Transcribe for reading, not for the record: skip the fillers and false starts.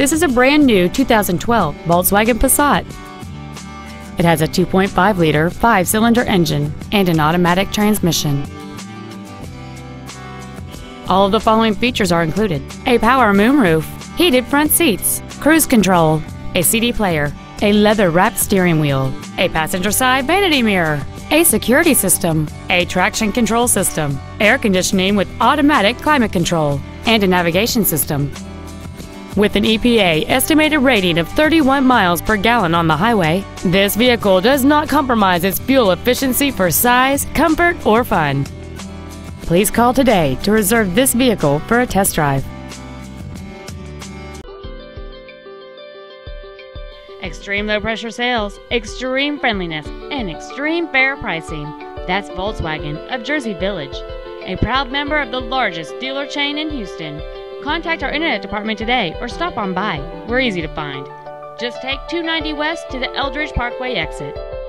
This is a brand new 2012 Volkswagen Passat. It has a 2.5-liter 5-cylinder engine and an automatic transmission. All of the following features are included: a power moonroof, heated front seats, cruise control, a CD player, a leather-wrapped steering wheel, a passenger side vanity mirror, a security system, a traction control system, air conditioning with automatic climate control, and a navigation system. With an EPA estimated rating of 31 miles per gallon on the highway, this vehicle does not compromise its fuel efficiency for size, comfort, or fun. Please call today to reserve this vehicle for a test drive. Extreme low pressure sales, extreme friendliness, and extreme fair pricing. That's Volkswagen of Jersey Village, a proud member of the largest dealer chain in Houston. Contact our internet department today or stop on by. We're easy to find. Just take 290 West to the Eldridge Parkway exit.